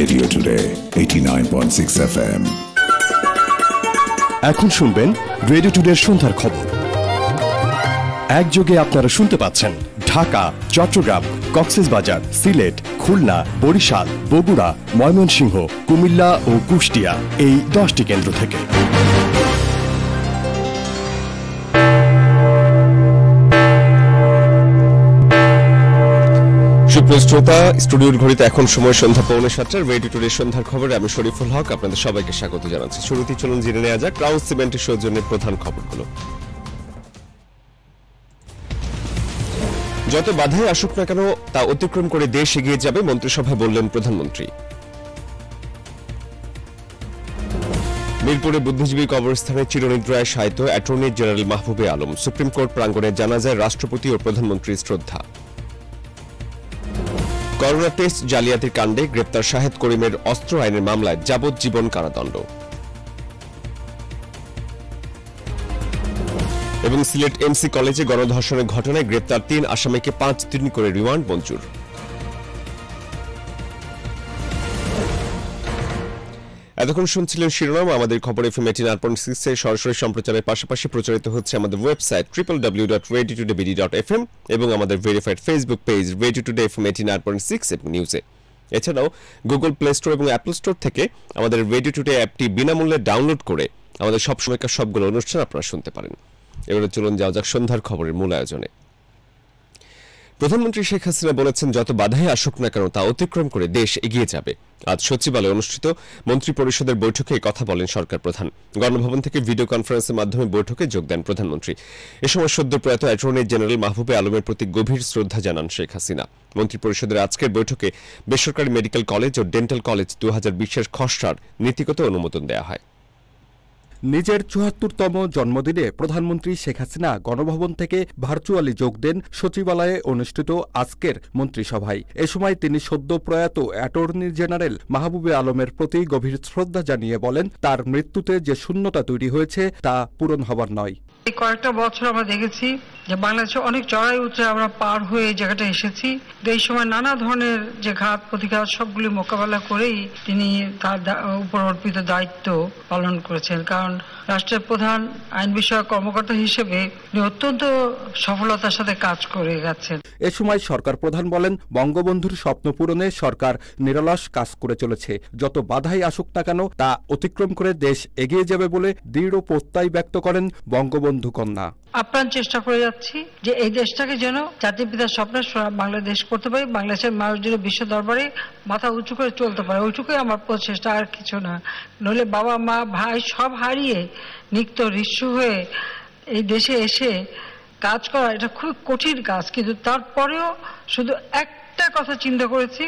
Radio Today 89.6 FM এখন শুনবেন radio today সন্ধ্যার খবর। একযোগে আপনারা শুনতে পাচ্ছেন ঢাকা, চট্টগ্রাম, কক্সবাজার, সিলেট, খুলনা, বরিশাল, বগুড়া, ময়মনসিংহ, কুমিল্লা ও কুষ্টিয়া এই 10টি কেন্দ্র থেকে। শ্রোতা, স্টুডিওর ঘড়িতে এখন সময় সন্ধ্যা 6:15। রেডিও টুডে সন্ধ্যার খবরে আমি শরীফুল হক আপনাদের সবাইকে স্বাগত জানাচ্ছি। শুরুতেই চলুন জেনে নেওয়া যাক ক্রাউন সিমেন্টের সৌজন্যের প্রধান খবরগুলো। যত বাধাই আসুক না কেন তা অতিক্রম করে দেশ এগিয়ে যাবে, মন্ত্রিসভায় বললেন প্রধানমন্ত্রী। মিরপুরে বুদ্ধিজীবী কবরস্থানে চিরনিদ্রায় শায়িত attorney general Mahbubul Alam, supreme court প্রাঙ্গণে জানাজায় রাষ্ট্রপতি ও প্রধানমন্ত্রীর শ্রদ্ধা। করোনা টেস্ট জালিয়াতির কাণ্ডে গ্রেপ্তার শাহিদ করিমের অস্ত্র আইনের মামলায় যাবজ্জীবন কারাদণ্ড। এবং সিলেট এমসি কলেজে গণধর্ষণের ঘটনায় গ্রেপ্তার 3 আসামিকে 5 দিন করে রিমান্ড মঞ্জুর। এতক্ষণ শুনছিলেন শিরোনাম। আমাদের খবর এফএম 89.6 এ সরাসরি সম্প্রচারের পাশাপাশি প্রচারিত হচ্ছে আমাদের ওয়েবসাইট www.radiotodayb.fm এবং আমাদের verified Facebook page radio today FM 89.6 এবং নিউজে। এছাড়াও গুগল প্লে স্টোর এবং অ্যাপল স্টোর থেকে আমাদের রেডিও টুডে অ্যাপটি বিনামূল্যে ডাউনলোড করে আমাদের সবসময়কার সবগুলো অনুষ্ঠান আপনারা শুনতে পারেন। এবারে চলুন যাওয়া যাক সন্ধ্যার খবরের মূল আয়োজনে। প্রধানমন্ত্রী শেখ হাসিনা বলেছেন, যত বাধাই আসুক না কেন তা অতিক্রম করে দেশ এগিয়ে যাবে। আজ সচিবালয়ে অনুষ্ঠিত মন্ত্রিপরিষদের বৈঠকে কথা বলেন সরকার প্রধান। গণভবন থেকে ভিডিও কনফারেন্সের মাধ্যমে বৈঠকে যোগ দেন প্রধানমন্ত্রী। এ সময় সদ্য প্রয়াত অ্যাটর্নি জেনারেল মাহবুবে আলমের প্রতি গভীর শ্রদ্ধা জানান শেখ হাসিনা। মন্ত্রিপরিষদের আজকের বৈঠকে বেসরকারি মেডিকেল কলেজ ও ডেন্টাল কলেজ 2020-এর খসড়ার নীতিগত অনুমোদন দেওয়া হয়। নিজের 74তম জন্মদিনে প্রধানমন্ত্রী শেখ হাসিনা গণভবন থেকে ভার্চুয়ালি যোগ দেন সচিবালয়ে অনুষ্ঠিত আজকের মন্ত্রিসভায়। এ সময় তিনি সদ্য প্রয়াত অ্যাটর্নি জেনারেল মাহবুবে আলমের প্রতি গভীর শ্রদ্ধা জানিয়ে বলেন, তার মৃত্যুতে যে শূন্যতা তৈরি হয়েছে তা পূরণ হবার নয়। এই কয়েকটা বছর আমরা দেখেছি যে বাংলাদেশে অনেক চড়াই উতরাই আমরা পার হয়ে এই জায়গাটা এসেছি। এই সময় নানা ধরনের যে ঘাত প্রতিঘাত সবগুলি মোকাবেলা করেই তিনি তার উপর অর্পিত দায়িত্ব পালন করেছেন। কারণ রাষ্ট্রের প্রধান আইন বিষয়ক কর্মকর্তা হিসেবে অত্যন্ত সফলতার সাথে কাজ করে গেছেন। এ সময় সরকার প্রধান বলেন, বঙ্গবন্ধুর স্বপ্ন পূরণে সরকার নিরলস কাজ করে চলেছে। যত বাধাই আসুক না কেন তা অতিক্রম করে দেশ এগিয়ে যাবে বলে দৃঢ় প্রত্যয় ব্যক্ত করেন বঙ্গবন্ধু কন্যা। আপ্রাণ চেষ্টা করে যাচ্ছি যে এই দেশটাকে যেন জাতির পিতার স্বপ্নের বাংলাদেশ করতে পারি, বাংলাদেশের মানুষ যেন বিশ্ব দরবারে মাথা উঁচু করে চলতে পারে, ওইটুকুই আমার প্রচেষ্টা, আর কিছু না। নইলে বাবা মা ভাই সব হারিয়ে নিত্য ঋষ্য হয়ে এই দেশে এসে কাজ করা এটা খুব কঠিন কাজ। কিন্তু তারপরেও শুধু একটা কথা চিন্তা করেছি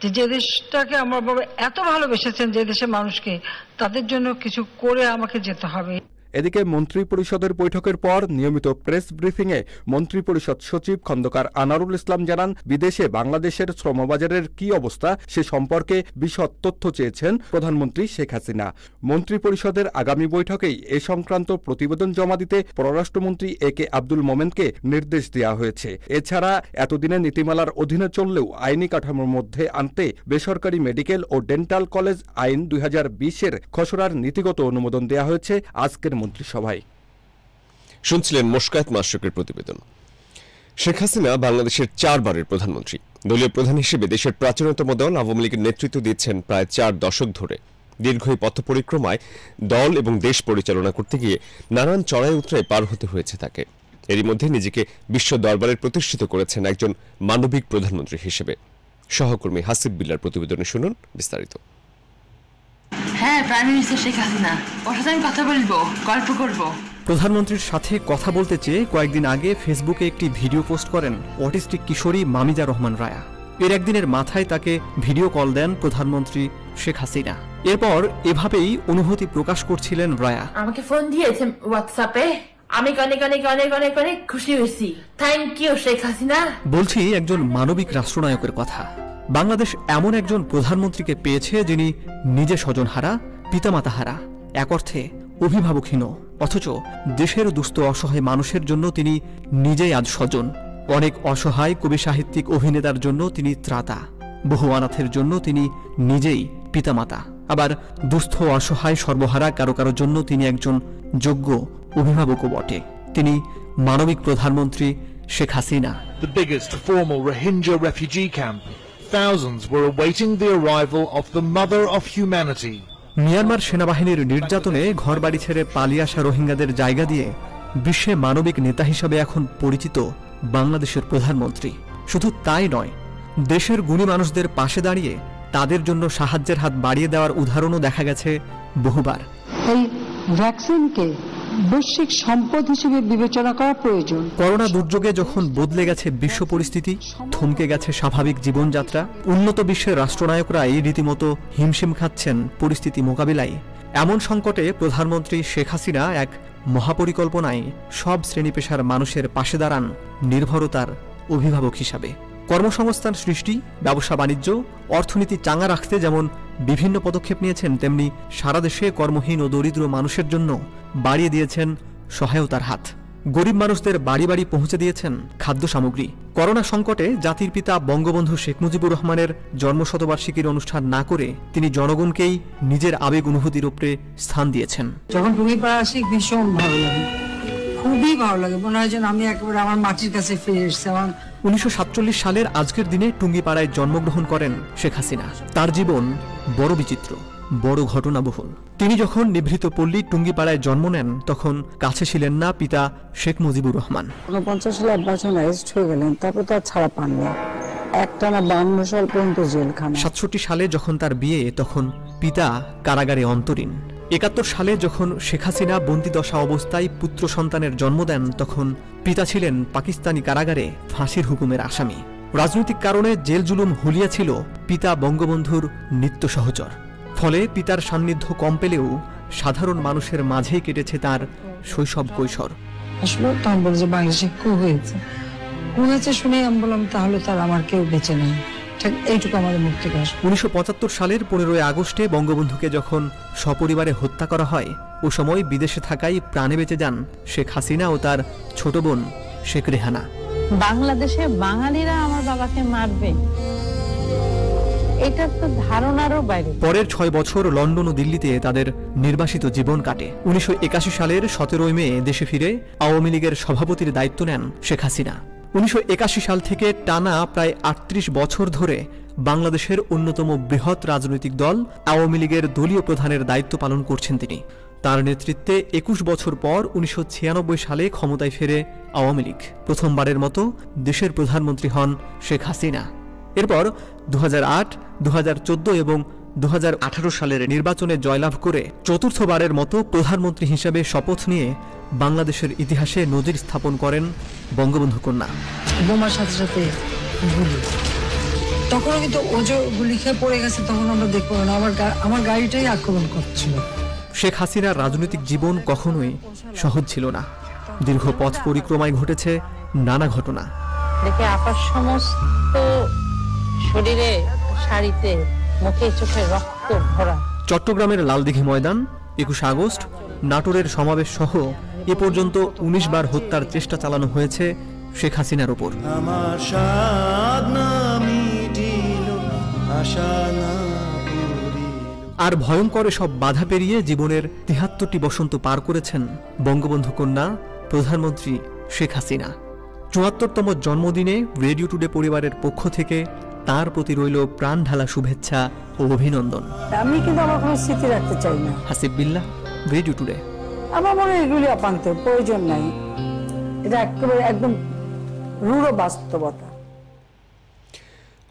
যে, যে দেশটাকে আমার বাবা এত ভালোবেসেছেন, যে দেশের মানুষকে, তাদের জন্য কিছু করে আমাকে যেতে হবে। এদিকে মন্ত্রিপরিষদের বৈঠকের পর নিয়মিত প্রেস ব্রিফিংয়ে মন্ত্রিপরিষদ সচিব খন্দকার আনারুল ইসলাম জানান, বিদেশে বাংলাদেশের শ্রমবাজারের কি অবস্থা সে সম্পর্কে বিশদ তথ্য চেয়েছেন প্রধানমন্ত্রী শেখ হাসিনা। মন্ত্রিপরিষদের আগামী বৈঠকেই এ সংক্রান্ত প্রতিবেদন জমা দিতে পররাষ্ট্রমন্ত্রী এ কে আব্দুল মোমেনকে নির্দেশ দেওয়া হয়েছে। এছাড়া এতদিনে নীতিমালার অধীনে চললেও আইনি কাঠামোর মধ্যে আনতে বেসরকারি মেডিকেল ও ডেন্টাল কলেজ আইন 2020-এর খসড়ার নীতিগত অনুমোদন দেওয়া হয়েছে আজকের মন্ত্রিসভায়। শুনছিলেন মোশকায়েত মাশরুকের প্রতিবেদন। শেখ হাসিনা বাংলাদেশের 4বারের প্রধানমন্ত্রী। দলীয় প্রধান হিসেবে দেশের প্রাচীনতম দল আওয়ামী লীগের নেতৃত্ব দিচ্ছেন প্রায় 4 দশক ধরে। দীর্ঘ এই পথ পরিক্রমায় দল এবং দেশ পরিচালনা করতে গিয়ে নানান চড়াই উতরাই পার হতে হয়েছে তাকে। এরই মধ্যে নিজেকে বিশ্ব দরবারে প্রতিষ্ঠিত করেছেন একজন মানবিক প্রধানমন্ত্রী হিসেবে। সহকর্মী হাসিব বিল্লার প্রতিবেদনে শুনুন বিস্তারিত। হ্যাঁ, প্রাইম মিনিস্টার শেখ হাসিনা, ওর সাথে আমি কথা বলবো, গল্প করবো। প্রধানমন্ত্রীর সাথে কথা বলতে চেয়ে কয়েকদিন আগে ফেসবুকে একটি ভিডিও পোস্ট করেন অটিস্টিক কিশোরী মামিদা রহমান রায়া। এর একদিনের মাথায় তাকে ভিডিও কল দেন প্রধানমন্ত্রী শেখ হাসিনা। এরপর এভাবেই অনুভূতি প্রকাশ করছিলেন রায়া। আমাকে ফোন দিয়েছেন হোয়াটসঅ্যাপে, আমি অনেক অনেক অনেক অনেক অনেক খুশি হয়েছি, থ্যাংক ইউ শেখ হাসিনা। বলছি একজন মানবিক রাষ্ট্রনায়কের কথা। বাংলাদেশ এমন একজন প্রধানমন্ত্রীকে পেয়েছে যিনি নিজে স্বজনহারা, পিতামাতাহারা, এক অর্থে অভিভাবকহীন, অথচ দেশের দুস্থ অসহায় মানুষের জন্য তিনি নিজেই আজ স্বজন। অনেক অসহায় কবি সাহিত্যিক অভিনেতার জন্য তিনি ত্রাতা, बहु अनाथेर जन्य तिनी निजेई पितामाता आबार दुस्थ असहाय सर्वहारा कारो कारो जन्य तिनी एकजन योग्य अभिभावक बटे। तिनी मानविक प्रधानमंत्री Sheikh Hasina। The biggest former Rohingya refugee camp. Thousands were awaiting the arrival of the mother of humanity. Myanmar সেনাবাহিনীর নির্যাতনে ঘরবাড়ি ছেড়ে পালিয়ে আসা রোহিঙ্গাদের জায়গা দিয়ে বিশ্বে মানবিক নেতা হিসেবে এখন পরিচিত বাংলাদেশের প্রধানমন্ত্রী। শুধু তাই নয়, দেশের গুণী মানুষদের পাশে দাঁড়িয়ে তাদের জন্য সাহায্যের হাত বাড়িয়ে দেওয়ার উদাহরণও দেখা গেছে বহুবার। এই ভ্যাকসিনকে বৈশ্বিক সম্পদ হিসেবে বিবেচনা করা প্রয়োজন। করোনা দুর্যোগে যখন বদলে গেছে বিশ্ব পরিস্থিতি, থমকে গেছে স্বাভাবিক জীবনযাত্রা, উন্নত বিশ্বের রাষ্ট্রনায়করা এই রীতিমতো হিমশিম খাচ্ছেন পরিস্থিতি মোকাবিলায়, এমন সংকটে প্রধানমন্ত্রী শেখ হাসিনা এক মহাপরিকল্পনায় সব শ্রেণী পেশার মানুষের পাশে দাঁড়ান নির্ভরতার অভিভাবক হিসাবে। কর্মসংস্থান সৃষ্টি, ব্যবসা বাণিজ্য, অর্থনীতি চাঙা রাখতে যেমন বিভিন্ন পদক্ষেপ নিয়েছেন, তেমনি সারা দেশে কর্মহীন ও দরিদ্র মানুষের জন্য বাড়িয়ে দিয়েছেন সহায়তার হাত। গরিব মানুষদের বাড়ি বাড়ি পৌঁছে দিয়েছেন খাদ্য সামগ্রী। করোনা সংকটে জাতির পিতা বঙ্গবন্ধু শেখ মুজিবুর রহমানের জন্মশতবার্ষিকীর অনুষ্ঠান না করে তিনি জনগণকেই নিজের আবেগ অনুভূতির উপরে স্থান দিয়েছেন। যখন ভূমিপাড়া আসি ভীষণ ভালো লাগে, খুবই ভালো লাগে, মনে হয় যেন আমি একেবারে আমার মাটির কাছে ফিরে এসেছি। 1947 সালের আজকের দিনে টুঙ্গিপাড়ায় জন্মগ্রহণ করেন শেখ হাসিনা। তার জীবন বড় বিচিত্র, বড় ঘটনাবহুল। তিনি যখন নিভৃত পল্লী টুঙ্গিপাড়ায় জন্ম নেন তখন কাছে ছিলেন না পিতা শেখ মুজিবুর রহমান। 49 সালে আব্বাসন অ্যারেস্ট হয়ে গেলেন, তারপর তার ছাড়া পাননি, একটানা 52 সাল পর্যন্ত জেলখানা। 67 সালে যখন তার বিয়ে তখন পিতা কারাগারে অন্তরীণ। 71 সালে যখন শেখ হাসিনা বন্দিদশা অবস্থায় পুত্র সন্তানের জন্ম দেন তখন পিতা ছিলেন পাকিস্তানি কারাগারে ফাঁসির হুকুমের আসামি। রাজনৈতিক কারণে জেল জুলুম হুলিয়া ছিল পিতা বঙ্গবন্ধুর নিত্য সহচর। ফলে পিতার সান্নিধ্য কম পেলেও সাধারণ মানুষের মাঝেই কেটেছে তার শৈশব কৈশোর। আসলে তখন বলছে বাংলাদেশে কু হয়েছে, কু হয়েছে শুনে আমি বললাম তাহলে তার আমার কেউ বেঁচে নেই। 1975 সালের 15 আগস্টে বঙ্গবন্ধুকে যখন সপরিবারে হত্যা করা হয়, ও সময় বিদেশে থাকায় প্রাণে বেঁচে যান শেখ হাসিনা ও তার ছোট বোন শেখ রেহানা। বাংলাদেশে বাঙালিরা আমার বাবাকে মারবে, এটা তো ধারণারও বাইরে। পরের 6 বছর লন্ডন ও দিল্লিতে তাদের নির্বাসিত জীবন কাটে। 1981 সালের 17 মে দেশে ফিরে আওয়ামী লীগের সভাপতির দায়িত্ব নেন শেখ হাসিনা। 1981 সাল থেকে টানা প্রায় ৩৮ বছর ধরে বাংলাদেশের অন্যতম বৃহৎ রাজনৈতিক দল আওয়ামী লীগের দলীয় প্রধানের দায়িত্ব পালন করছেন তিনি। তার নেতৃত্বে ২১ বছর পর ১৯৯৬ সালে ক্ষমতায় ফেরে আওয়ামী লীগ। প্রথমবারের মতো দেশের প্রধানমন্ত্রী হন শেখ হাসিনা। এরপর ২০০৮, ২০১৪ এবং 2018 সালের নির্বাচনে জয়লাভ করে চতুর্থবারের মতো প্রধানমন্ত্রী হিসেবে শপথ নিয়ে বাংলাদেশের ইতিহাসে নজির স্থাপন করেন বঙ্গবন্ধু কন্যা। বোমার সাথে সাথে তখন কিন্তু ওজো গুলি খেয়ে পড়ে গেছে, তখন আমরা দেখব না আমার গাড়িটাই আক্রমণ করছিল। শেখ হাসিনার রাজনৈতিক জীবন কখনোই সহজ ছিল না। দীর্ঘ পথ পরিক্রমায় ঘটেছে নানা ঘটনা। দেখে আপার সমস্ত শরীরে, শাড়িতে, মুখে, চোখে রক্ত ভরা। চট্টগ্রামের লালদিঘি ময়দান, 21 আগস্ট, নাটোরের সমাবেশ সহ এ পর্যন্ত ১৯ বার হত্যার চেষ্টা চালানো হয়েছে শেখ হাসিনার ওপর। আর ভয়ঙ্কর সব বাধা পেরিয়ে জীবনের ৭৩টি বসন্ত পার করেছেন বঙ্গবন্ধু কন্যা প্রধানমন্ত্রী শেখ হাসিনা। ৭৪তম জন্মদিনে রেডিও টুডে পরিবারের পক্ষ থেকে তার প্রতি রইল প্রাণ ঢালা শুভেচ্ছা ও অভিনন্দন। আমি কিন্তু আমার কোনো স্মৃতি রাখতে চাই না। Hasib Billah, radio today. আমার মনে হয় এগুলি আপান্ত প্রয়োজন নাই, এটা একেবারে একদম রূঢ় বাস্তবতা।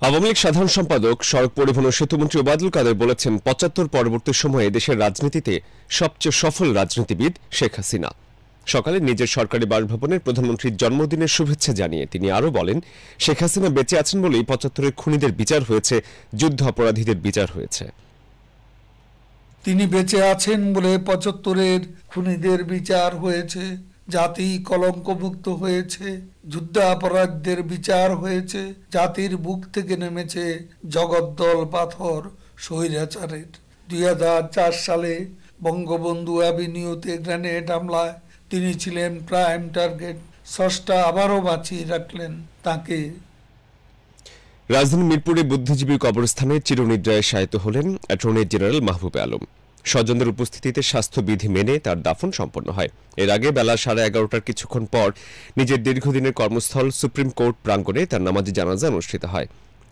আওয়ামী লীগ সাধারণ সম্পাদক, সড়ক পরিবহন ও সেতুমন্ত্রী ওবায়দুল কাদের বলেছেন ৭৫ পরবর্তী সময়ে দেশের রাজনীতিতে সবচেয়ে সফল রাজনীতিবিদ শেখ হাসিনা। সকালে নিজের সরকারি বাসভবনে প্রধানমন্ত্রীর জন্মদিনের শুভেচ্ছা জানিয়ে তিনি আরও বলেন, শেখ হাসিনা বেঁচে আছেন বলেই ৭৫-এর খুনিদের বিচার হয়েছে, যুদ্ধ অপরাধীদের বিচার হয়েছে। তিনি বেঁচে আছেন বলে ৭৫-এর খুনিদের বিচার হয়েছে, জাতি কলঙ্কমুক্ত হয়েছে, যুদ্ধাপরাধীদের বিচার হয়েছে, জাতির বুক থেকে নেমেছে জগদ্দল পাথর স্বৈরাচারের। ২০০৪ সালে বঙ্গবন্ধু অ্যাভিনিউতে গ্রেনেড হামলায় তিনি ছিলেন প্রাইম টার্গেট। স্রষ্টা আবারও বাঁচিয়ে রাখলেন তাকে। রাজধানী মিরপুরে বুদ্ধিজীবীর কবরস্থানে চিরনিদ্রায় শায়িত হলেন অ্যাটর্নি জেনারেল মাহবুবুল আলম। স্বজনদের উপস্থিতিতে স্বাস্থ্যবিধি মেনে তার দাফন সম্পন্ন হয়। এর আগে বেলা 11:30টার কিছুক্ষণ পর নিজের দীর্ঘদিনের কর্মস্থল সুপ্রিম কোর্ট প্রাঙ্গণে তার নামাজে জানাজা অনুষ্ঠিত হয়।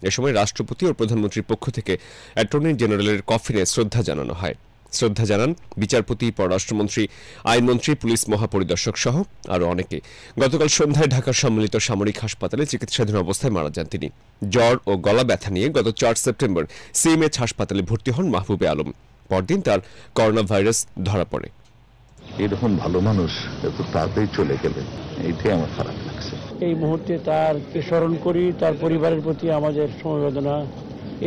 এ সময় রাষ্ট্রপতি ও প্রধানমন্ত্রীর পক্ষ থেকে অ্যাটর্নি জেনারেলের কফিনে শ্রদ্ধা জানানো হয়। শ্রদ্ধা জানান বিচারপতি, পররাষ্ট্রমন্ত্রী, আইনমন্ত্রী, পুলিশ মহাপরিদর্শক সহ আরও অনেকে। গতকাল সন্ধ্যায় ঢাকার সম্মিলিত সামরিক হাসপাতালে চিকিৎসাধীন অবস্থায় মারা যান তিনি। জ্বর ও গলা ব্যথা নিয়ে গত 4 সেপ্টেম্বর সিএমএইচ হাসপাতালে ভর্তি হন মাহবুবে আলম। পরদিন তার করোনা ভাইরাস ধরা পড়ে। এরকম ভালো মানুষ এত তাড়াতাড়ি চলে গেলেন, এটাই আমার খারাপ লাগছে। এই মুহূর্তে তারকে স্মরণ করি, তার পরিবারের প্রতি আমাদের সমবেদনা।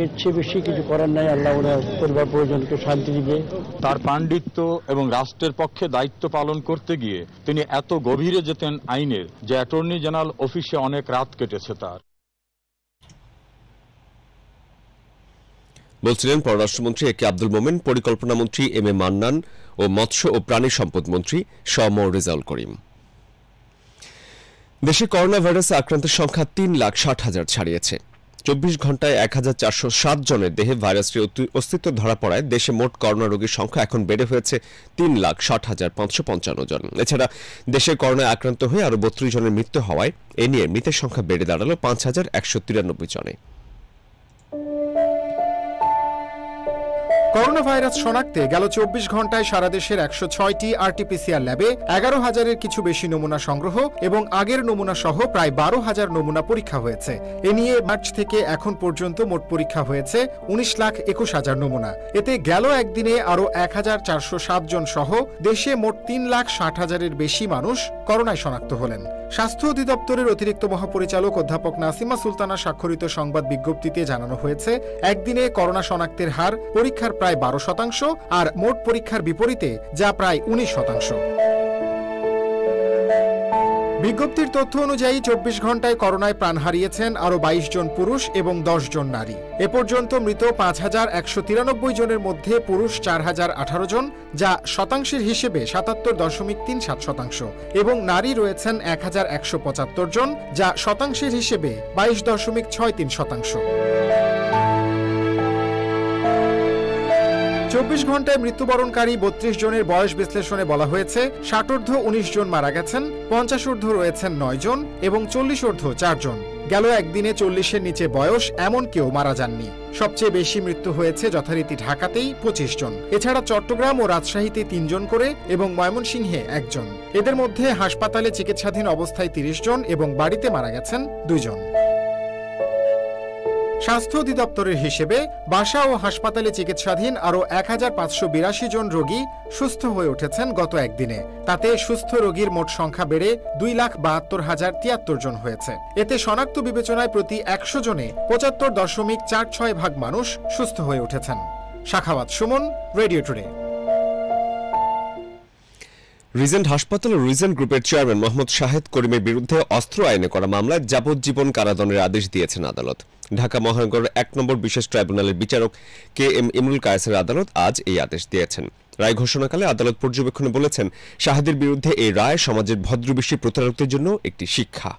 এর চেয়ে বেশি কিছু করার নাই। আল্লাহ ওনার পরিবার পরিজনকে শান্তি দিবে। তার পাণ্ডিত্য এবং রাষ্ট্রের পক্ষে দায়িত্ব পালন করতে গিয়ে তিনি এত গভীরে যেতেন আইনের, যে অ্যাটর্নি জেনারেল অফিসে অনেক রাত কেটেছে তার। বলছিলেন পররাষ্ট্রমন্ত্রী এ কে আব্দুল মোমেন, পরিকল্পনা মন্ত্রী এম এ মান্নান ও মৎস্য ও প্রাণী সম্পদ মন্ত্রী সম রেজাউল করিম। দেশে করোনা ভাইরাসে আক্রান্তের সংখ্যা 3,60,000 ছাড়িয়েছে। 24 ঘণ্টায় 1,407 জনের দেহে ভাইরাসটির অস্তিত্ব ধরা পড়ায় দেশে মোট করোনা রোগীর সংখ্যা এখন বেড়ে হয়েছে 3,60,555 জন। এছাড়া দেশে করোনায় আক্রান্ত হয়ে আরও 32 জনের মৃত্যু হওয়ায় এ নিয়ে মৃতের সংখ্যা বেড়ে দাঁড়ালো 5,193 জনে। করোনা ভাইরাস শনাক্তে গেল 24 ঘণ্টায় সারা দেশের 106টি আরটিপিসিআর ল্যাবে 11,000-এর কিছু বেশি নমুনা সংগ্রহ এবং আগের নমুনা সহ প্রায় 12,000 নমুনা পরীক্ষা হয়েছে। এ নিয়ে মার্চ থেকে এখন পর্যন্ত মোট পরীক্ষা হয়েছে 19,21,000 নমুনা। এতে গেল একদিনে আরও 1,407 জন সহ দেশে মোট 3,60,000-এর বেশি মানুষ করোনায় শনাক্ত হলেন। স্বাস্থ্য অধিদপ্তরের অতিরিক্ত মহাপরিচালক অধ্যাপক নাসিমা সুলতানা স্বাক্ষরিত সংবাদ বিজ্ঞপ্তিতে জানানো হয়েছে, একদিনে করোনা শনাক্তের হার পরীক্ষার প্রায় 12% আর মোট পরীক্ষার বিপরীতে যা প্রায় 19%। বিজ্ঞপ্তির তথ্য অনুযায়ী 24 ঘণ্টায় করোনায় প্রাণ হারিয়েছেন আরও 22 জন পুরুষ এবং 10 জন নারী। এ পর্যন্ত মৃত 5,193 জনের মধ্যে পুরুষ 4,018 জন, যা শতাংশের হিসেবে 77.37%, এবং নারী রয়েছেন 1,175 জন, যা শতাংশের হিসেবে 22.63%। 24 ঘণ্টায় মৃত্যুবরণকারী 32 জনের বয়স বিশ্লেষণে বলা হয়েছে 60-ঊর্ধ্ব 19 জন মারা গেছেন, 50-ঊর্ধ্ব রয়েছেন 9 জন এবং 40-ঊর্ধ্ব 4 জন। গেল একদিনে 40-এর নিচে বয়স এমন কেউ মারা যাননি। সবচেয়ে বেশি মৃত্যু হয়েছে যথারীতি ঢাকাতেই 25 জন, এছাড়া চট্টগ্রাম ও রাজশাহীতে 3 জন করে এবং ময়মনসিংহে 1 জন। এদের মধ্যে হাসপাতালে চিকিৎসাধীন অবস্থায় 30 জন এবং বাড়িতে মারা গেছেন 2 জন। স্বাস্থ্য অধিদপ্তরের হিসেবে বাসা ও হাসপাতালে চিকিৎসাধীন আরও 1,582 জন রোগী সুস্থ হয়ে উঠেছেন গত একদিনে। তাতে সুস্থ রোগীর মোট সংখ্যা বেড়ে 2,72,073 জন হয়েছে। এতে শনাক্ত বিবেচনায় প্রতি 100 জনে 75.46% মানুষ সুস্থ হয়ে উঠেছেন। Shakhawat Sumon, radio today. Regent হাসপাতাল ও রিজেন্ট গ্রুপের চেয়ারম্যান মোহাম্মদ শাহিদ করিমের বিরুদ্ধে অস্ত্র আইনে করা মামলায় যাবজ্জীবন কারাদণ্ডের আদেশ দিয়েছেন আদালত। ঢাকা মহানগর 1 নম্বর বিশেষ ট্রাইব্যুনালের বিচারক কে এম ইমরুল কায়েসের আদালত আজ এই আদেশ দিয়েছেন। রায় ঘোষণাকালে আদালত পর্যবেক্ষণে বলেছেন, শাহিদের বিরুদ্ধে এই রায় সমাজের ভদ্রবেশী প্রতারকদের জন্য একটি শিক্ষা।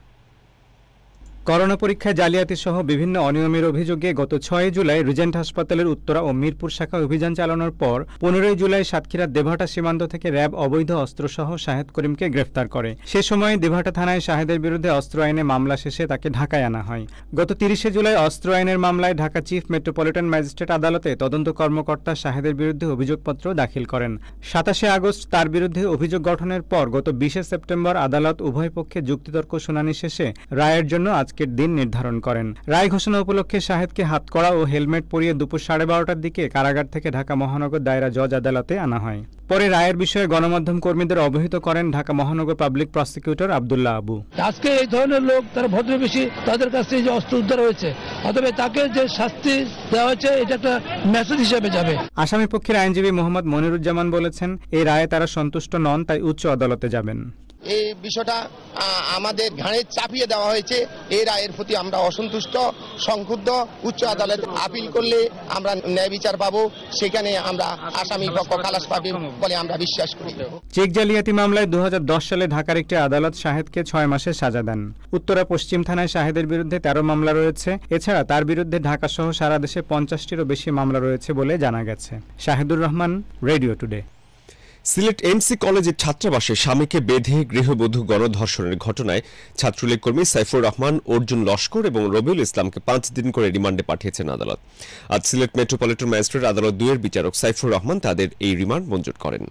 করোনা পরীক্ষায় জালিয়াতি সহ বিভিন্ন অনিয়মের অভিযোগে গত 6 জুলাই রিজেন্ট হাসপাতালের উত্তরা ও মিরপুর শাখায় অভিযান চালানোর পর 15 জুলাই সাতক্ষীরা দেবহাটা সীমান্ত থেকে র্যাব অবৈধ অস্ত্রসহ শাহিদ করিমকে গ্রেফতার করে। সে সময় দেবহাটা থানায় শাহিদের বিরুদ্ধে অস্ত্র আইনে মামলা শেষে তাকে ঢাকায় আনা হয়। গত 30 জুলাই অস্ত্র আইনের মামলায় ঢাকা চিফ মেট্রোপলিটন ম্যাজিস্ট্রেট আদালতে তদন্ত কর্মকর্তা শাহিদের বিরুদ্ধে অভিযোগপত্র দাখিল করেন। 27 আগস্ট তার বিরুদ্ধে অভিযোগ গঠনের পর গত 20 সেপ্টেম্বর আদালত উভয় পক্ষে যুক্তিতর্ক শুনানি শেষে রায়ের জন্য আজকের দিন নির্ধারণ করেন। রায় ঘোষণা উপলক্ষে শাহিদকে হাতকড়া ও হেলমেট পরিয়ে দুপুর 12:30টার দিকে কারাগার থেকে ঢাকা মহানগর দায়রা জজ আদালতে আনা হয়। পরে রায়ের বিষয়ে গণমাধ্যম কর্মীদের অবহিত করেন ঢাকা মহানগর পাবলিক প্রসিকিউটর আব্দুল্লাহ আবু। আজকে এই ধরনের লোক, তারা ভদ্রবেশী, তাদের কাছে যে অস্ত্র উদ্ধার হয়েছে, অতএব তাকে যে শাস্তি দেওয়া হয়েছে এটা একটা মেসেজ হিসেবে যাবে। আসামি পক্ষের আইনজীবী মোহাম্মদ মনিরুজ্জামান বলেছেন, এই রায়ে তারা সন্তুষ্ট নন, তাই উচ্চ আদালতে যাবেন। এই বিষয়টা আমাদের ঘাড়ে চাপিয়ে দেওয়া হয়েছে। এই রায়ের প্রতি আমরা অসন্তুষ্ট, সংক্ষুব্ধ। উচ্চ আদালত আপিল করলে আমরা ন্যায় বিচার পাবো, সেখানে আমরা আসামি পক্ষ খালাস পাবে বলে আমরা বিশ্বাস করি। চেক জালিয়াতি মামলায় 2010 সালে ঢাকার একটি আদালত শাহেদকে 6 মাসের সাজা দেন। উত্তরা পশ্চিম থানায় শাহেদের বিরুদ্ধে 13 মামলা রয়েছে। এছাড়া তার বিরুদ্ধে ঢাকা সহ সারা দেশে 50টিরও বেশি মামলা রয়েছে বলে জানা গেছে। Shahidur Rahman, radio today. Sylhet MC কলেজের ছাত্রাবাসে স্বামীকে বেঁধে গৃহবধূ গণধর্ষণের ঘটনায় ছাত্রলীগ কর্মী সাইফুর রহমান, অর্জুন লস্কর এবং রবিউল ইসলামকে 5 দিন করে রিমান্ডে পাঠিয়েছেন আদালত। আজ সিলেট মেট্রোপলিটন ম্যাজিস্ট্রেট আদালত 2 এর বিচারক সাইফুর রহমান তাদের এই রিমান্ড মঞ্জুর করেন।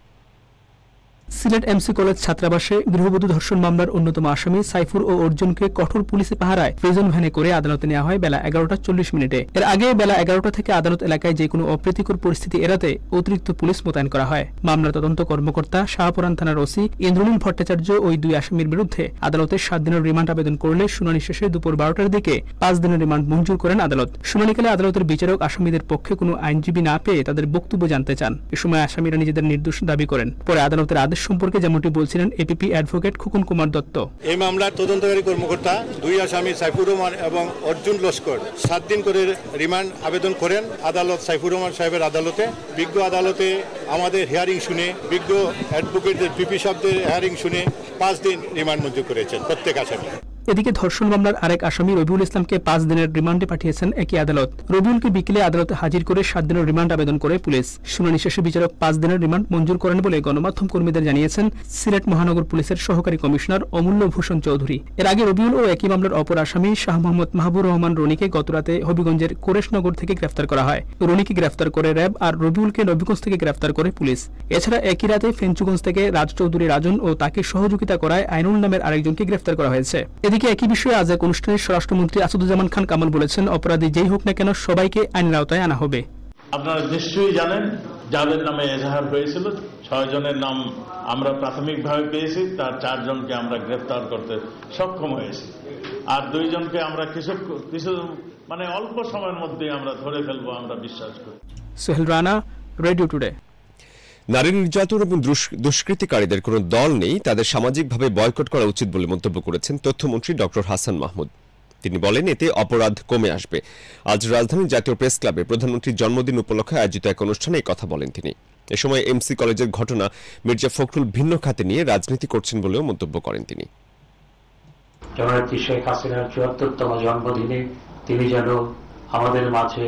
সিলেট এমসি কলেজ ছাত্রাবাসে গৃহবধূ ধর্ষণ মামলার অন্যতম আসামি সাইফুর ও অর্জুনকে কঠোর পুলিশে পাহারায় প্রিজন ভ্যানে করে আদালতে নেওয়া হয় বেলা 11:40। এর আগে বেলা 11টা থেকে আদালত এলাকায় যে কোনো অপ্রীতিকর পরিস্থিতি এড়াতে অতিরিক্ত পুলিশ মোতায়েন করা হয়। মামলার তদন্ত কর্মকর্তা শাহপুরান থানার ওসি ইন্দ্রনীল ভট্টাচার্য ওই 2 আসামির বিরুদ্ধে আদালতে 7 দিনের রিমান্ড আবেদন করলে শুনানি শেষে দুপুর 12টার দিকে 5 দিনের রিমান্ড মঞ্জুর করেন আদালত। শুনানিকালে আদালতের বিচারক আসামিদের পক্ষে কোনো আইনজীবী না পেয়ে তাদের বক্তব্য জানতে চান। এ সময় আসামিরা নিজেদের নির্দোষ দাবি করেন। পরে আদালতের আদেশ সম্পর্কে যেমনটি বলছিলেন এপিপি অ্যাডভোকেট খোকন কুমার দত্ত। এই মামলার তদন্তকারী কর্মকর্তা 2 আসামি সাইফুর রহমান এবং অর্জুন লস্কর 7 দিন করে রিমান্ড আবেদন করেন আদালত সাইফুর রহমান সাহেবের আদালতে। বিজ্ঞ আদালতে আমাদের হিয়ারিং শুনে বিজ্ঞ অ্যাডভোকেটদের পিপি সাহেবদের হিয়ারিং শুনে 5 দিন রিমান্ড মঞ্জুর করেছেন প্রত্যেক আসামি। এদিকে ধর্ষণ মামলার আরেক আসামি রবিউল ইসলামকে 5 দিনের রিমান্ডে পাঠিয়েছেন একই আদালত। রবিউলকে বিকেলে আদালতে হাজির করে 7 দিনের রিমান্ড আবেদন করে পুলিশ। শুনানি শেষে বিচারক 5 দিনের রিমান্ড মঞ্জুর করেন বলে গণমাধ্যম কর্মীদের জানিয়েছেন সিলেট মহানগর পুলিশের সহকারী কমিশনার অমূল্য ভূষণ চৌধুরী। এর আগে রবিউল ও একই মামলার অপর আসামি শাহ মোহাম্মদ মাহবুবুর রহমান রনিকে গতরাতে হবিগঞ্জের কোরেশনগর থেকে গ্রেফতার করা হয়। রনিকে গ্রেফতার করে র্যাব আর রবিউলকে নবীগঞ্জ থেকে গ্রেফতার করে পুলিশ। এছাড়া একই রাতে ফেঞ্চুগঞ্জ থেকে রাজচৌধুরী রাজন ও তাকে সহযোগিতা করায় আইনুল নামের আরেকজনকে গ্রেফতার করা হয়েছে। এদিকে একই বিষয়ে আজ এক অনুষ্ঠানে স্বরাষ্ট্রমন্ত্রী আসাদুজ্জামান খান কামাল বলেছেন, অপরাধী যেই হোক না কেন সবাইকে আইনের আওতায় আনা হবে। আপনারা নিশ্চয়ই জানেন যাদের নামে এজাহার হয়েছিল 6 জনের নাম আমরা প্রাথমিকভাবে পেয়েছি, তার 4 জনকে আমরা গ্রেফতার করতে সক্ষম হয়েছি, আর 2 জনকে আমরা কিছু অল্প সময়ের মধ্যে আমরা ধরে ফেলবো আমরা বিশ্বাস করি। Sohel Rana, radio today. নারী নির্যাতন এবং দুষ্কৃতিকারীদের কোনো দল নেই, তাদের সামাজিকভাবে বয়কট করা উচিত বলে মন্তব্য করেছেন তথ্যমন্ত্রী ডক্টর হাসান মাহমুদ। তিনি বলেন, এতে অপরাধ কমে আসবে। আজ রাজধানীর জাতীয় প্রেস ক্লাবে প্রধানমন্ত্রীর জন্মদিন উপলক্ষে আয়োজিত এক অনুষ্ঠানে এই কথা বলেন তিনি। এ সময় এমসি কলেজের ঘটনা মির্জা ফখরুল ভিন্ন খাতে নিয়ে রাজনীতি করছেন বলেও মন্তব্য করেন তিনি। জননেত্রী শেখ হাসিনার 74তম জন্মদিনে তিনি যেন আমাদের মাঝে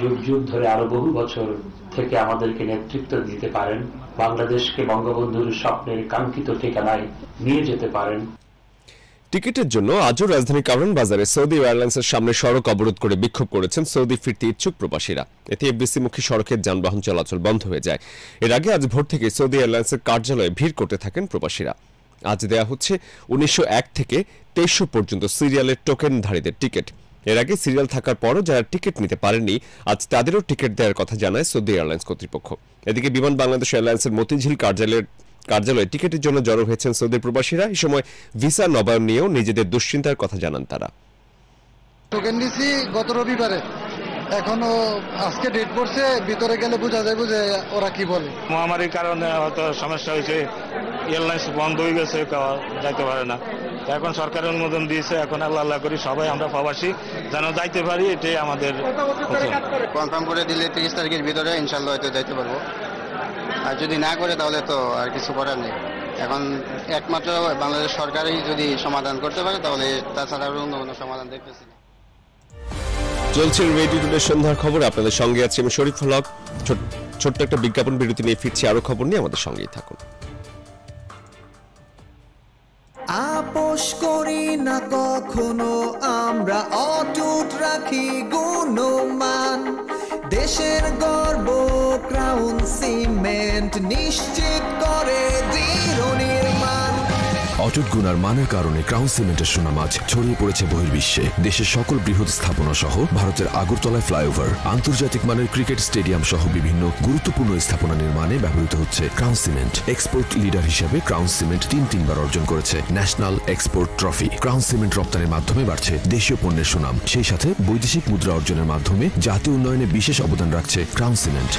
যুগ যুগ ধরে আরো বহু বছর থেকে আমাদেরকে নেতৃত্ব দিতে পারেন, বাংলাদেশকে বঙ্গবন্ধুর স্বপ্নের কাঙ্ক্ষিত ঠিকানায় নিয়ে যেতে পারেন। টিকিটের জন্য আজও রাজধানীর কারওয়ান বাজারে সৌদি এয়ারলাইন্সের সামনে সড়ক অবরোধ করে বিক্ষোভ করেছেন সৌদি ফিরতে ইচ্ছুক প্রবাসীরা। এতে এফবিসিমুখী সড়কের যানবাহন চলাচল বন্ধ হয়ে যায়। এর আগে আজ ভোর থেকে সৌদি এয়ারলাইন্সের কার্যালয়ে ভিড় করতে থাকেন প্রবাসীরা। আজ দেয়া হচ্ছে 1901 থেকে 2300 পর্যন্ত সিরিয়ালের টোকেনধারীদের টিকিট। এর আগে সিরিয়াল থাকার পরও যারা টিকিট নিতে পারেননি আজ তাদেরও টিকিট দেওয়ার কথা জানায় সৌদি এয়ারলাইন্স কর্তৃপক্ষ। এদিকে বিমান বাংলাদেশ এয়ারলাইন্সের মতিঝিল কার্যালয়ে টিকিটের জন্য জড়ো হয়েছেন সৌদি প্রবাসীরা। এই সময় ভিসা নবায়ন নিয়েও নিজেদের দুশ্চিন্তার কথা জানান তারা। টোকেন দিছি গত রবিবারে, এখনো আজকে ডেট পড়ছে, ভিতরে গেলে বোঝা যায় বুঝে ওরা কি বলে। মহামারীর কারণে হয়তো সমস্যা হয়েছে, এয়ারলাইন্স বন্ধ হয়ে গেছে, যাইতে পারে না। এখন সরকার অনুমোদন দিয়েছে, এখন আল্লাহ করি সবাই আমরা প্রবাসী যেন যাইতে পারি, এটাই আমাদের। কনফার্ম করে দিলে 30 তারিখের ভিতরে ইনশাল্লাহ হয়তো যাইতে পারবো, আর যদি না করে তাহলে তো আর কিছু করার নেই। এখন একমাত্র বাংলাদেশ সরকারই যদি সমাধান করতে পারে, তাহলে তাছাড়া অন্য কোনো সমাধান দেখতেছি। চলছে রেডিও টুডে সন্ধ্যার খবর, আপনাদের সঙ্গে আছি আমি শরীফুল হক। ছোট্ট একটা বিজ্ঞাপন বিরতি নিয়ে ফিরছি, আরো খবর নিয়ে আমাদের সঙ্গেই থাকুন। আপোষ করি না কখনো আমরা, অটুট রাখি গুণমান, দেশের গর্ব ক্রাউন সিমেন্ট নিশ্চিত করে দৃঢ় নির্মাণ। অটুট গুণার মানের কারণে ক্রাউন সিমেন্টের সুনাম আজ ছড়িয়ে পড়েছে বহির্বিশ্বে। দেশের সকল বৃহৎ স্থাপনা সহ ভারতের আগরতলায় ফ্লাইওভার, আন্তর্জাতিক মানের ক্রিকেট স্টেডিয়াম সহ বিভিন্ন গুরুত্বপূর্ণ স্থাপনা নির্মাণে ব্যবহৃত হচ্ছে ক্রাউন সিমেন্ট। এক্সপোর্ট লিডার হিসেবে ক্রাউন সিমেন্ট 3 বার অর্জন করেছে national export trophy. Crown cement রপ্তানির মাধ্যমে বাড়ছে দেশীয় পণ্যের সুনাম, সেই সাথে বৈদেশিক মুদ্রা অর্জনের মাধ্যমে জাতীয় উন্নয়নে বিশেষ অবদান রাখছে Crown cement.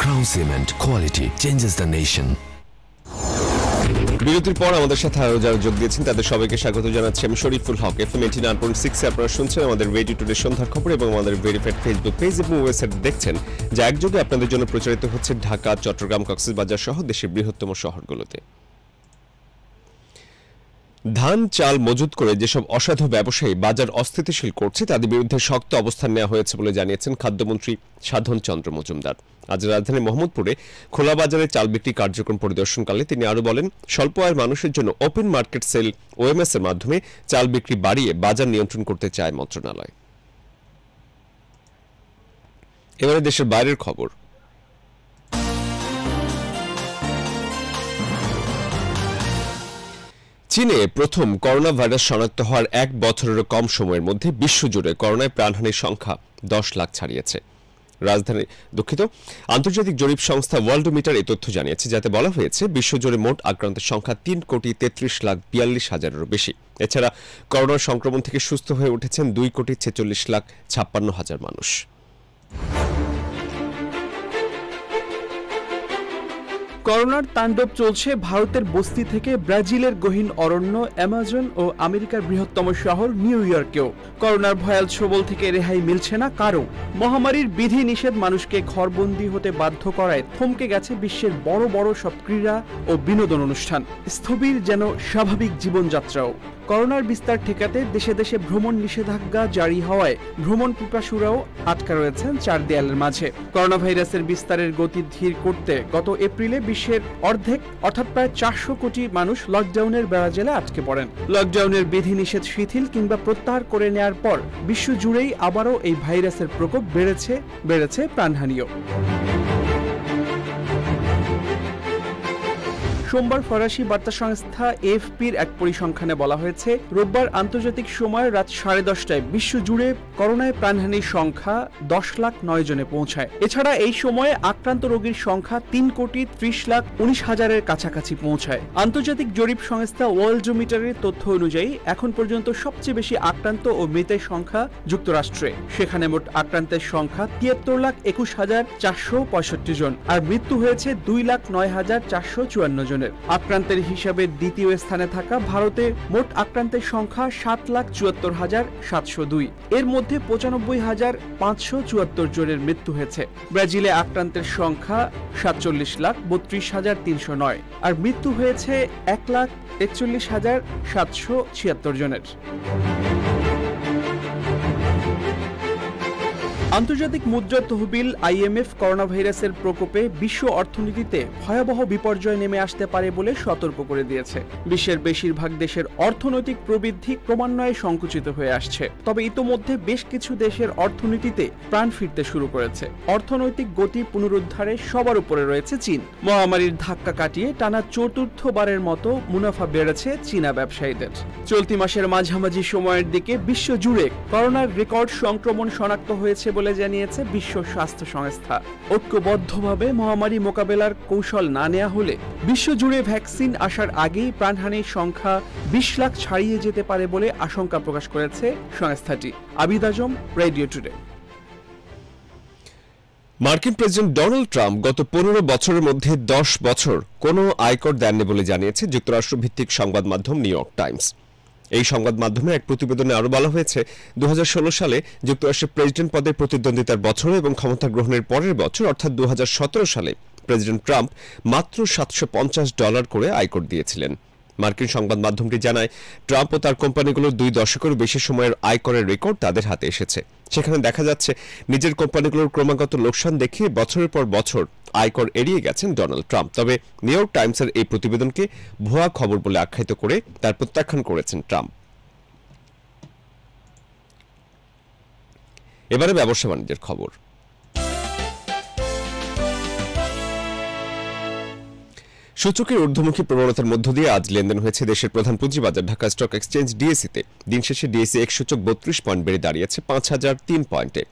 Crown cement, quality changes the nation. বিরতির পর আমাদের সাথে আরো যারা যোগ দিয়েছেন তাদের সবাইকে স্বাগত জানাচ্ছি আমি শরীফুল হক এফএম 89.6 এ আপনারা শুনছেন আমাদের রেডিও টুডে সন্ধ্যার খবর এবং আমাদের ভেরিফাইড ফেসবুক পেজ এবং ওয়েবসাইট দেখছেন যা একযোগে আপনাদের জন্য প্রচারিত হচ্ছে ঢাকা চট্টগ্রাম কক্সবাজার সহ দেশের বৃহত্তম শহরগুলোতে ধান চাল মজুত করে যেসব অসাধু ব্যবসায়ী বাজার অস্থিতিশীল করছে তাদের বিরুদ্ধে শক্ত অবস্থান নেওয়া হয়েছে বলে জানিয়েছেন খাদ্যমন্ত্রী সাধন চন্দ্র মজুমদার আজ রাজধানী মোহাম্মদপুরে খোলা বাজারে চাল বিক্রি কার্যক্রম পরিদর্শনকালে তিনি আরও বলেন স্বল্প আয়ের মানুষের জন্য ওপেন মার্কেট সেল ওএমএস এর মাধ্যমে চাল বিক্রি বাড়িয়ে বাজার নিয়ন্ত্রণ করতে চায় মন্ত্রণালয় এবারে দেশের বাইরের খবর চীনে প্রথম করোনা ভাইরাস শনাক্ত হওয়ার এক বছরেরও কম সময়ের মধ্যে বিশ্বজুড়ে করোনায় প্রাণহানির সংখ্যা 10 লাখ ছাড়িয়েছে আন্তর্জাতিক জরিপ সংস্থা ওয়ার্ল্ডমিটার এই তথ্য জানিয়েছে যাতে বলা হয়েছে বিশ্বজুড়ে মোট আক্রান্তের সংখ্যা 3,33,42,000 বেশি এছাড়া করোনা সংক্রমণ থেকে সুস্থ হয়ে উঠেছেন 2,46,56,000 মানুষ করোনার তাণ্ডব চলছে ভারতের বস্তি থেকে ব্রাজিলের গহীন অরণ্য অ্যামাজন ও আমেরিকার বৃহত্তম শহর নিউ ইয়র্কেও করোনার ভয়াল ছবল থেকে রেহাই মিলছে না কারও মহামারীর বিধি নিষেধ মানুষকে ঘরবন্দি হতে বাধ্য করায় থমকে গেছে বিশ্বের বড় বড় সব ক্রীড়া ও বিনোদন অনুষ্ঠান স্থবির যেন স্বাভাবিক জীবনযাত্রাও করোনার বিস্তার ঠেকাতে দেশে দেশে ভ্রমণ নিষেধাজ্ঞা জারি হওয়ায় ভ্রমণ পিপাসুরাও আটকা রয়েছেন চার দেয়ালের মাঝে করোনা ভাইরাসের বিস্তারের গতি ধীর করতে গত এপ্রিলে বিশ্বের অর্ধেক অর্থাৎ প্রায় 400 কোটি মানুষ লকডাউনের বেড়াজালে আটকে পড়েন লকডাউনের বিধিনিষেধ শিথিল কিংবা প্রত্যাহার করে নেয়ার পর বিশ্বজুড়েই আবারও এই ভাইরাসের প্রকোপ বেড়েছে প্রাণহানিও সোমবার ফরাসি বার্তা সংস্থা এফপির এক পরিসংখ্যানে বলা হয়েছে রোববার আন্তর্জাতিক সময় রাত 10:30টায় বিশ্বজুড়ে করোনায় প্রাণহানির সংখ্যা 10,09,000 পৌঁছায় এছাড়া এই সময়ে আক্রান্ত রোগীর সংখ্যা 3,30,19,000 কাছাকাছি পৌঁছায় আন্তর্জাতিক জরিপ সংস্থা ওয়ার্ল্ডমিটারের তথ্য অনুযায়ী এখন পর্যন্ত সবচেয়ে বেশি আক্রান্ত ও মৃতের সংখ্যা যুক্তরাষ্ট্রে সেখানে মোট আক্রান্তের সংখ্যা 73,21,465 জন আর মৃত্যু হয়েছে 2,09,454 জন আক্রান্তের হিসাবে দ্বিতীয় স্থানে থাকা ভারতে মোট আক্রান্তের সংখ্যা 7,74,702 এর মধ্যে 95,574 জনের মৃত্যু হয়েছে ব্রাজিলে আক্রান্তের সংখ্যা 47,32,309 আর মৃত্যু হয়েছে 1,41,776 জনের আন্তর্জাতিক মুদ্রা তহবিল আইএমএফ করোনা ভাইরাসের প্রকোপে বিশ্ব অর্থনীতিতে ভয়াবহ বিপর্যয় নেমে আসতে পারে বলে সতর্ক করে দিয়েছে বিশ্বের বেশিরভাগ দেশের অর্থনৈতিক প্রবৃদ্ধি ক্রমান্বয়ে সংকুচিত হয়ে আসছে তবে ইতোমধ্যে বেশ কিছু দেশের অর্থনীতিতে প্রাণ ফিরতে শুরু করেছে অর্থনৈতিক গতি পুনরুদ্ধারে সবার উপরে রয়েছে চীন মহামারীর ধাক্কা কাটিয়ে টানা চতুর্থবারের মতো মুনাফা বেড়েছে চীনা ব্যবসায়ীদের চলতি মাসের মাঝামাঝি সময়ের দিকে বিশ্বজুড়ে করোনার রেকর্ড সংক্রমণ শনাক্ত হয়েছে বলে জানিয়েছে বিশ্ব স্বাস্থ্য সংস্থা ঐক্যবদ্ধভাবে মহামারী মোকাবেলার কৌশল না নেওয়া হলে বিশ্বজুড়ে ভ্যাকসিন আসার আগেই প্রাণহানির সংখ্যা 20 লাখ ছাড়িয়ে যেতে পারে বলে আশঙ্কা প্রকাশ করেছে সংস্থাটি আবিদ আজম রেডিও টুডে মার্কিন প্রেসিডেন্ট ডোনাল্ড ট্রাম্প গত 15 বছরের মধ্যে 10 বছর কোনো আয়কর দেননি বলে জানিয়েছে যুক্তরাষ্ট্রভিত্তিক সংবাদ মাধ্যম নিউ ইয়র্ক টাইমস এই সংবাদ মাধ্যমে এক প্রতিবেদনে আরও বলা হয়েছে 2016 সালে যুক্তরাষ্ট্রের প্রেসিডেন্ট পদের প্রতিদ্বন্দ্বিতার বছরে এবং ক্ষমতা গ্রহণের পরের বছর অর্থাৎ 2017 সালে প্রেসিডেন্ট ট্রাম্প মাত্র $750 করে আয়কর দিয়েছিলেন মার্কিন সংবাদ মাধ্যমটি জানায় ট্রাম্প ও তার কোম্পানিগুলোর 2 দশকেরও বেশি সময়ের আয়করের রেকর্ড তাদের হাতে এসেছে সেখানে দেখা যাচ্ছে নিজের কোম্পানিগুলোর ক্রমাগত লোকসান দেখিয়ে বছরের পর বছর আয়কর এড়িয়ে গেছেন ডোনাল্ড ট্রাম্প তবে নিউ ইয়র্ক টাইমসের এই প্রতিবেদনকে ভুয়া খবর বলে আখ্যায়িত করে তার প্রত্যাখ্যান করেছেন ট্রাম্প এবারে ব্যবসা বাণিজ্যের খবর সূচকের ঊর্ধ্বমুখী প্রবণতার মধ্য দিয়ে আজ লেনদেন হয়েছে দেশের প্রধান পুঁজিবাজার ঢাকা স্টক এক্সচেঞ্জ ডিএসইতে দিন শেষে ডিএসই এক্স সূচক 32 পয়েন্ট বেড়ে দাঁড়িয়েছে 5,003 পয়েন্টে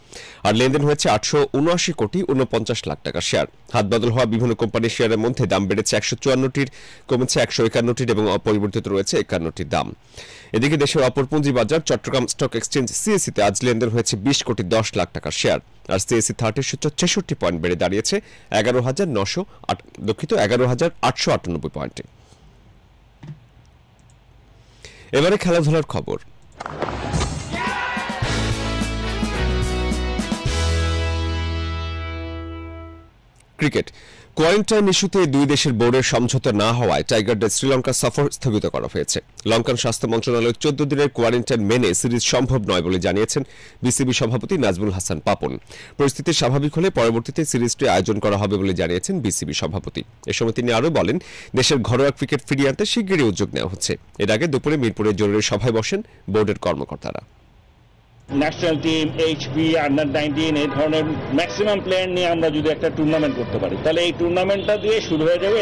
আর লেনদেন হয়েছে 879,49,000,000 টাকা শেয়ার হাতবদল হওয়া বিভিন্ন কোম্পানির শেয়ারের মধ্যে দাম বেড়েছে 154টির কমেছে 151টির এবং অপরিবর্তিত রয়েছে 51টির দাম এদিকে দেশের অপর পুঁজিবাজার চট্টগ্রাম স্টক এক্সচেঞ্জ সিএসইতে আজ লেনদেন হয়েছে 20,10,00,000 টাকা শেয়ার আর সিএসি 30 সূচক 66 পয়েন্ট বেড়ে দাঁড়িয়েছে 11,998 পয়েন্টে এবারে খেলাধুলার খবর। ক্রিকেট কোয়ারেন্টাইন ইস্যুতে দুই দেশের বোর্ডের সমঝোতা না হওয়ায় টাইগারদের শ্রীলঙ্কা সফর স্থগিত করা হয়েছে। লঙ্কান স্বাস্থ্য মন্ত্রণালয় 14 দিনের কোয়ারেন্টাইন মেনে সিরিজ সম্ভব নয় বলে জানিয়েছেন বিসিবি সভাপতি নাজিবুল হাসান পাপু। পরিস্থিতি স্বাভাবিক হলে পরবর্তীতে সিরিজটি আয়োজন করা হবে বলে জানিয়েছেন বিসিবি সভাপতি। এ সময় তিনি আরও বলেন, দেশের ঘরোয়া ক্রিকেট ফিরিয়ে আনতে শিগগিরই উদ্যোগ নেওয়া হচ্ছে। এর আগে দুপুরে মিরপুরে জরুরি সভায় বসেন বোর্ডের কর্মকর্তারা। ন্যাশনাল টিম, এইচপি, আন্ডার 19 এই ধরনের ম্যাক্সিমাম প্লেয়ার নিয়ে আমরা যদি একটা টুর্নামেন্ট করতে পারি তাহলে এই টুর্নামেন্টটা দিয়ে শুরু হয়ে যাবে।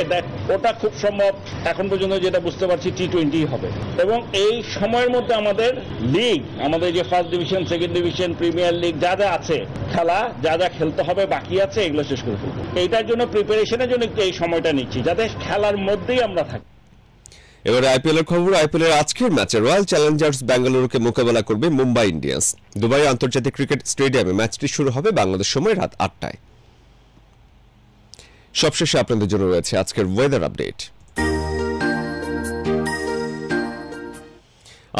ওটা খুব সম্ভব এখন পর্যন্ত যেটা বুঝতে পারছি T20 হবে, এবং এই সময়ের মধ্যে আমাদের লিগ, আমাদের যে first division, second division, premier league যা আছে খেলা, যা খেলতে হবে বাকি আছে এগুলো শেষ করে ফেলবো। এইটার জন্য প্রিপারেশনের জন্য এই সময়টা নিচ্ছি যাতে খেলার মধ্যেই আমরা থাকি। এবারে IPL এর খবর। IPL এর আজকের ম্যাচে রয়্যাল চ্যালেঞ্জার্স বেঙ্গালুরুকে মোকাবেলা করবে মুম্বাই ইন্ডিয়ান্স। দুবাই আন্তর্জাতিক ক্রিকেট স্টেডিয়ামে ম্যাচটি শুরু হবে বাংলাদেশ সময় রাত ৮টায়। সবশেষে আপনাদের জন্য রয়েছে আজকের ওয়েদার আপডেট।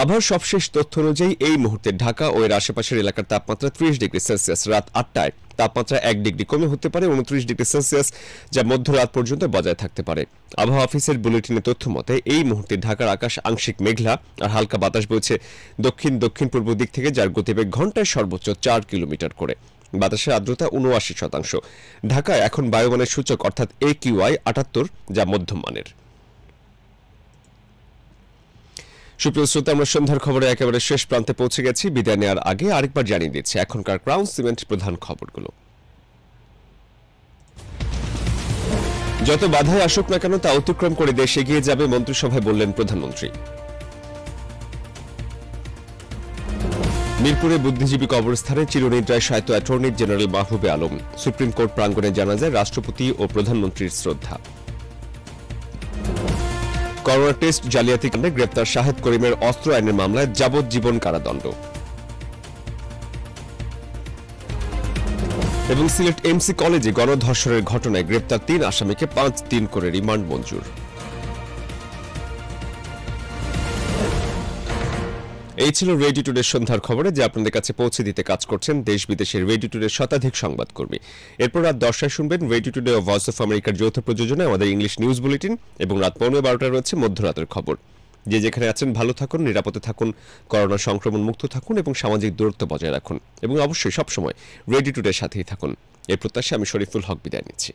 আবহাওয়ার সবশেষ তথ্য অনুযায়ী এই মুহূর্তে ঢাকা ও এর আশেপাশের এলাকার তাপমাত্রা 30 ডিগ্রি সেলসিয়াস। রাত ৮টায় তাপমাত্রা 1 ডিগ্রি কমে হতে পারে 29 ডিগ্রি সেলসিয়াস, যা মধ্যরাত পর্যন্ত বজায় থাকতে পারে। আবহাওয়া অফিসের বুলেটিনে তথ্য মতে এই মুহূর্তে ঢাকার আকাশ আংশিক মেঘলা আর হালকা বাতাস বইছে দক্ষিণ দক্ষিণপূর্ব দিক থেকে, যার গতিবেগ ঘন্টায় সর্বোচ্চ 4 কিলোমিটার করে। বাতাসের আর্দ্রতা 79%। ঢাকায় এখন বায়ুমানের সূচক অর্থাৎ AQI 78, যা মধ্যমানের। সুপ্রিয় শ্রোতা, আমরা সন্ধ্যার খবরে একেবারে শেষ প্রান্তে পৌঁছে গেছি। বিদায় নেওয়ার আগে আরেকবার জানিয়ে দিচ্ছি এখনকার ক্রাউন সিমেন্ট প্রধান খবরগুলো। যত বাধায় আসুক না কেন তা অতিক্রম করে দেশ এগিয়ে যাবে, মন্ত্রিসভায় বললেন প্রধানমন্ত্রী। মিরপুরে বুদ্ধিজীবী কবরস্থানে চিরনিদ্রায় শায়িত attorney general Mahbube Alam. Supreme court প্রাঙ্গণে জানাজায় রাষ্ট্রপতি ও প্রধানমন্ত্রীর শ্রদ্ধা। করোনা টেস্ট জালিয়াতি কাণ্ডে গ্রেপ্তার শাহিদ করিমের অস্ত্র আইনের মামলায় যাবজ্জীবন কারাদণ্ড। এবং সিলেট MC কলেজে গণধর্ষণের ঘটনায় গ্রেপ্তার 3 আসামিকে 5-3 করে রিমান্ড মঞ্জুর। এই ছিল রেডিও টুডে সন্ধ্যার খবরে, যে আপনাদের কাছে পৌঁছে দিতে কাজ করছেন দেশ বিদেশের রেডিও টুডে শতাধিক সংবাদকর্মী। এরপর রাত 10টায় শুনবেন রেডিও টুডে ও ভয়েস অফ আমেরিকার যৌথ প্রযোজনায় আমাদের ইংলিশ নিউজ বুলেটিন, এবং রাত 11:45টায় রয়েছে মধ্যরাতের খবর। যে যেখানে আছেন ভালো থাকুন, নিরাপদে থাকুন, করোনা সংক্রমণ মুক্ত থাকুন এবং সামাজিক দূরত্ব বজায় রাখুন, এবং অবশ্যই সবসময় রেডিও টুডের সাথেই থাকুন। এই প্রত্যাশা আমি শরীফুল হক বিদায় নিচ্ছি।